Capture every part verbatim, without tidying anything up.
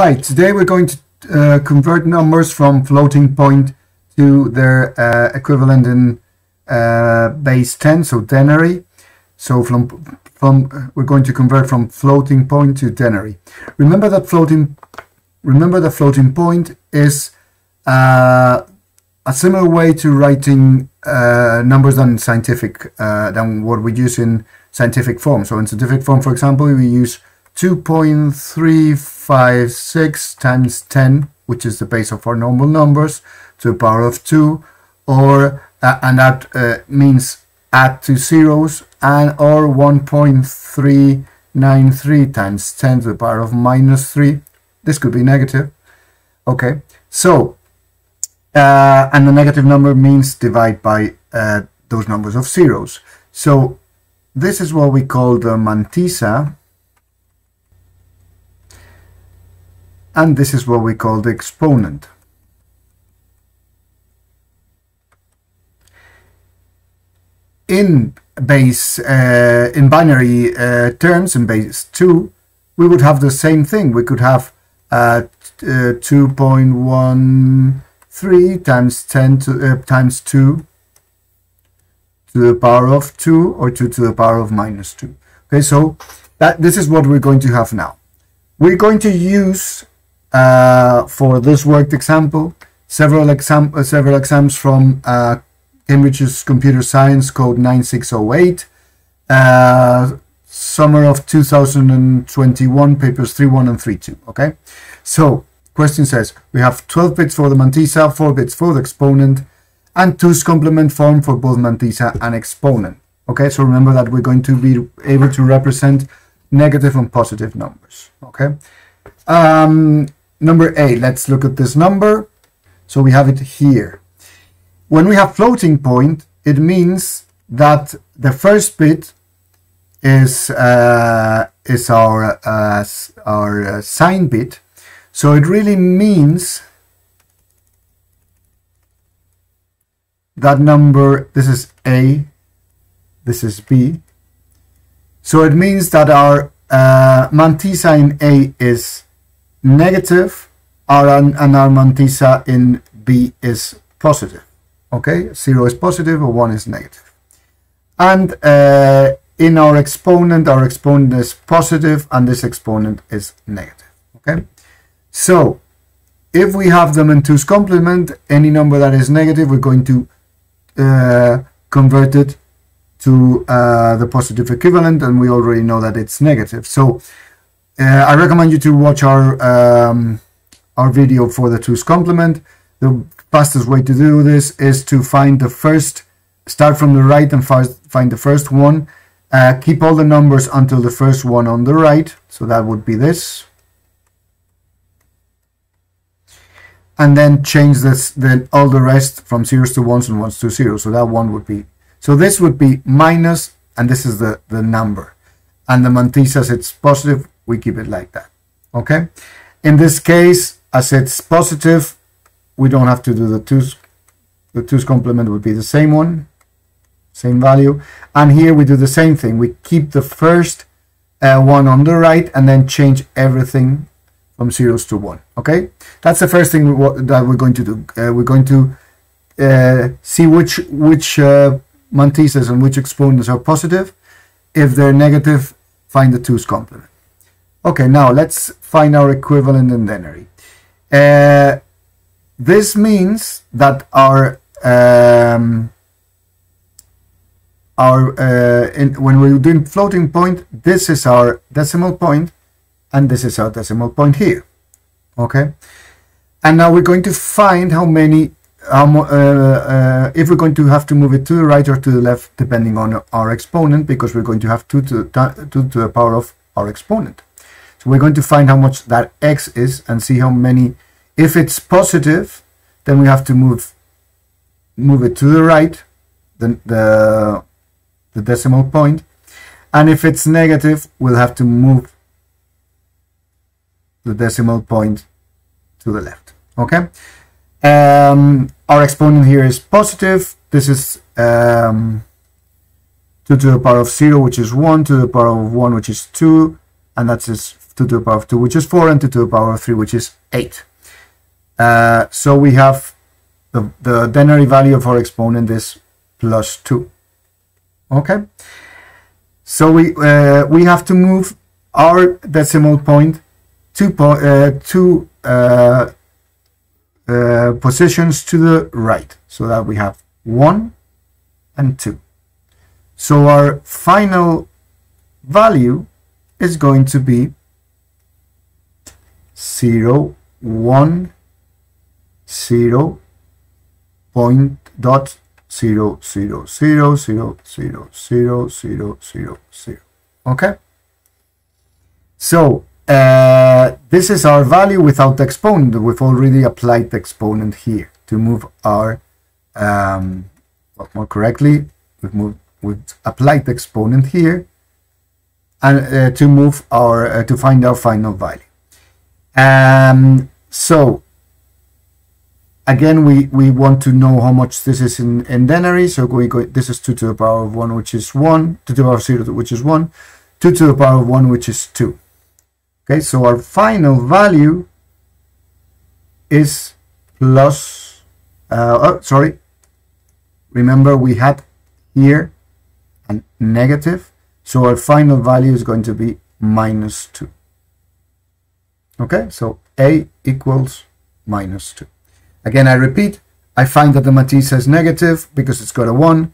Hi, today we're going to uh, convert numbers from floating point to their uh, equivalent in uh, base ten, so denary. So from, from we're going to convert from floating point to denary. Remember that floating remember that floating point is uh, a similar way to writing uh, numbers than scientific uh, than what we use in scientific form. So in scientific form, for example, we use two point three five six times ten, which is the base of our normal numbers, to the power of two, or uh, and that uh, means add two zeros, and or one point three nine three times ten to the power of minus three. This could be negative. Okay, so uh, and the negative number means divide by uh, those numbers of zeros. So this is what we call the mantissa. And this is what we call the exponent. In base, uh, in binary uh, terms, in base two, we would have the same thing. We could have uh, uh, two point one three times ten to, uh, times two to the power of two, or two to the power of minus two. Okay, so that this is what we're going to have now. We're going to use Uh, for this worked example, several, exam uh, several exams from uh, Cambridge's Computer Science Code nine six zero eight, uh, summer of two thousand twenty-one, papers three one and three two, okay? So, question says, we have twelve bits for the mantissa, four bits for the exponent, and two's complement form for both mantissa and exponent, okay? So remember that we're going to be able to represent negative and positive numbers, okay? Um, number A, let's look at this number. So we have it here. When we have floating point, it means that the first bit is uh, is our uh, our uh, sign bit. So it really means that number, this is A, this is B. So it means that our uh, mantissa in A is negative, and our mantissa in B is positive. Okay, zero is positive or one is negative. And uh, in our exponent, our exponent is positive and this exponent is negative. Okay, so if we have them in two's complement, any number that is negative, we're going to uh, convert it to uh, the positive equivalent, and we already know that it's negative. So Uh, I recommend you to watch our um, our video for the two's complement. The fastest way to do this is to find the first, start from the right and find the first one. Uh, keep all the numbers until the first one on the right, so that would be this. And then change this, then all the rest from zeros to ones and ones to zeros. So that one would be, so this would be minus, and this is the, the number. And the mantissa, it's positive, we keep it like that, okay? In this case, as it's positive, we don't have to do the two's, the two's complement would be the same one, same value. And here we do the same thing. We keep the first uh, one on the right and then change everything from zeros to one, okay? That's the first thing we, that we're going to do. Uh, we're going to uh, see which, which uh, mantissas and which exponents are positive. If they're negative, find the two's complement. Okay, now let's find our equivalent in denary. Uh, this means that our um, our uh, in, when we're doing floating point, this is our decimal point, and this is our decimal point here. Okay, and now we're going to find how many, um, uh, uh, if we're going to have to move it to the right or to the left, depending on our exponent, because we're going to have two to two to the power of our exponent. We're going to find how much that x is and see how many. If it's positive, then we have to move move it to the right, the, the, the decimal point. And if it's negative, we'll have to move the decimal point to the left. Okay. Um, our exponent here is positive. This is um, two to the power of zero, which is one, to the power of one, which is two, and that's two to the power of two, which is four, and two to the power of three, which is eight. Uh, so we have the, the denary value of our exponent is plus two. Okay, so we uh, we have to move our decimal point two po uh, two uh, uh, positions to the right, so that we have one and two. So our final value is going to be zero, one, zero, point dot zero, zero, zero, zero, zero, zero, zero, zero, zero. Okay. So uh, this is our value without the exponent. We've already applied the exponent here to move our, um, well, more correctly, we've moved, we've applied the exponent here, and uh, to move our uh, to find our final value. Um, so again, we we want to know how much this is in, in denary. So we go. This is two to the power of one, which is one. Two to the power of zero, which is one. Two to the power of one, which is two. Okay. So our final value is plus. Uh, oh, sorry. Remember, we had here a negative. So our final value is going to be minus two. Okay, so A equals minus two. Again, I repeat, I find that the matriz is negative because it's got a one.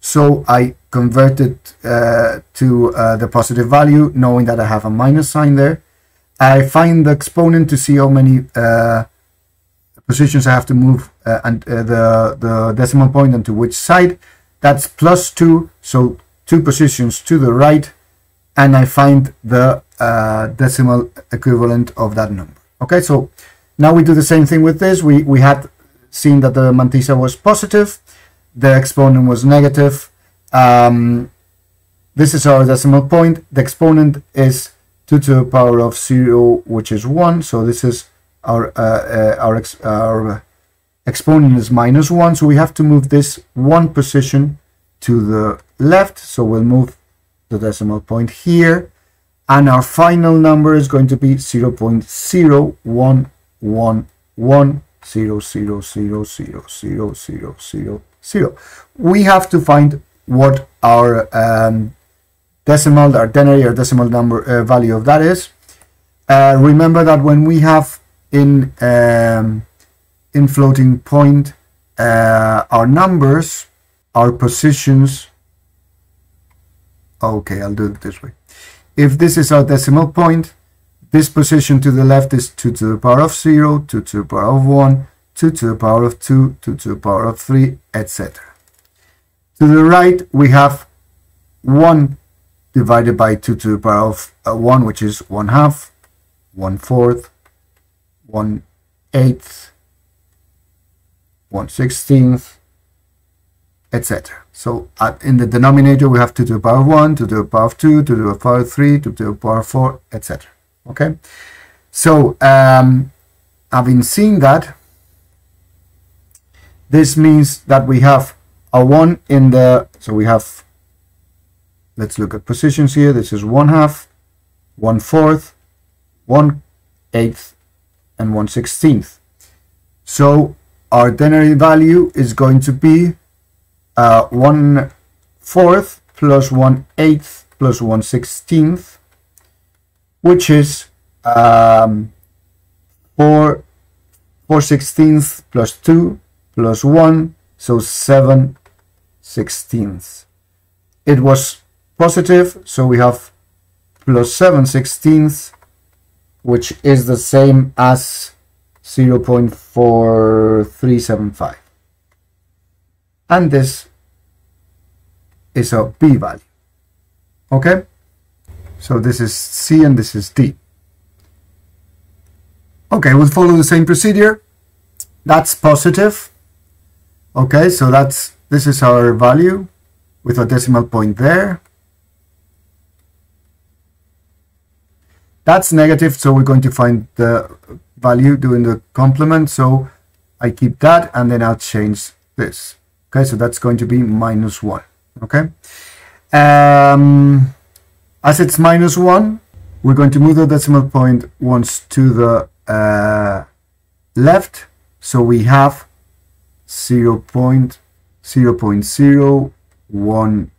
So I convert it uh, to uh, the positive value, knowing that I have a minus sign there. I find the exponent to see how many uh, positions I have to move uh, and uh, the, the decimal point and to which side. That's plus two. So two positions to the right, and I find the uh, decimal equivalent of that number. Okay, so now we do the same thing with this. We, we had seen that the mantissa was positive, the exponent was negative. Um, this is our decimal point. The exponent is two to the power of zero, which is one. So this is our, uh, uh, our, ex our exponent is minus one. So we have to move this one position to the left, so we'll move the decimal point here, and our final number is going to be zero point zero one one one zero zero zero zero zero zero zero. We have to find what our um, decimal, our denary, our decimal number uh, value of that is. Uh, remember that when we have in um, in floating point uh, our numbers, our positions. Okay, I'll do it this way. If this is our decimal point, this position to the left is two to the power of zero, two to the power of one, two to the power of two, two to the power of three, et cetera. To the right, we have one divided by two to the power of one, which is one half, one fourth, one eighth, one sixteenth, et cetera. So uh, in the denominator, we have two to the power of one, two to the power of two, two to the power of three, two to the power of four, et cetera. Okay? So, um, having seen that, this means that we have a one in the... So we have... Let's look at positions here. This is one half, one fourth, one eighth, and one sixteenth. So our denary value is going to be Uh, one fourth plus one eighth plus one sixteenth, which is um, four four sixteenths plus two plus one, so seven sixteenths. It was positive, so we have plus seven sixteenths, which is the same as zero point four three seven five. And this is a p value. Okay? So this is C and this is D. Okay, we'll follow the same procedure. That's positive. Okay, so that's this is our value with a decimal point there. That's negative, so we're going to find the value doing the complement. So I keep that and then I'll change this. Okay, so that's going to be minus one. Okay, um, as it's minus one, We're going to move the decimal point once to the uh, left, so we have zero point zero zero one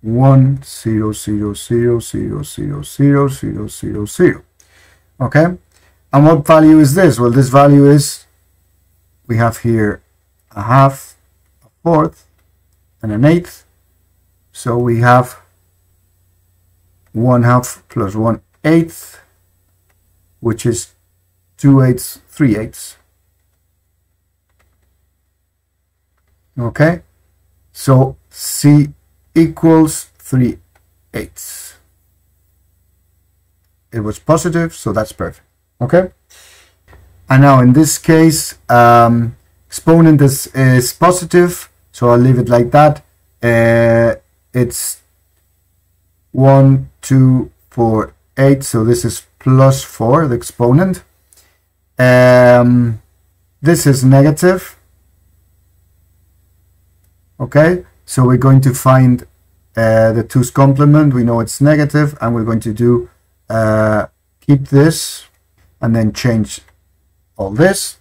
one zero zero zero zero zero zero zero zero zero. Okay, and what value is this? Well, this value is, we have here a half, a fourth, and an eighth, so we have one half plus one eighth, which is two eighths, three eighths. Okay, so C equals three eighths. It was positive, so that's perfect. Okay, and now in this case, um, exponent is, is positive, so I'll leave it like that. Uh, it's one, two, four, eight, so this is plus four, the exponent. Um, this is negative. Okay, so we're going to find uh, the two's complement. We know it's negative, and we're going to do uh, keep this and then change all this.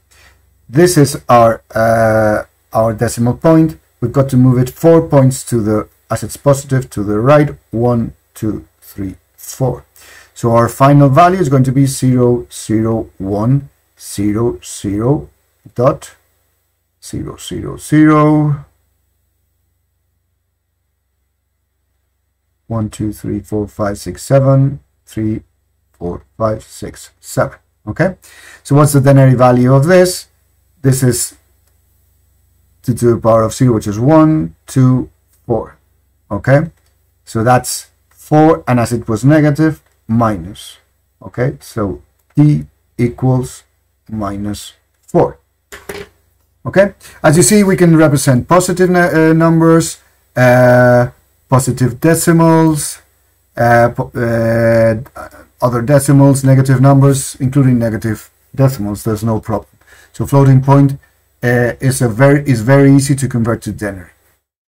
This is our uh, our decimal point. We've got to move it four points to the, as it's positive, to the right. One, two, three, four. So our final value is going to be zero, zero, one, zero, zero, dot, zero, zero, zero. One, two, three, four, five, six, seven, three, four, five, six, seven. Okay. So what's the ternary value of this? This is two to the power of zero, which is one, two, four. Okay. So that's four, and as it was negative, minus. Okay. So D equals minus four. Okay. As you see, we can represent positive uh, numbers. Uh, Positive decimals, uh, uh, other decimals, negative numbers, including negative decimals. There's no problem. So floating point uh, is a very is very easy to convert to ternary.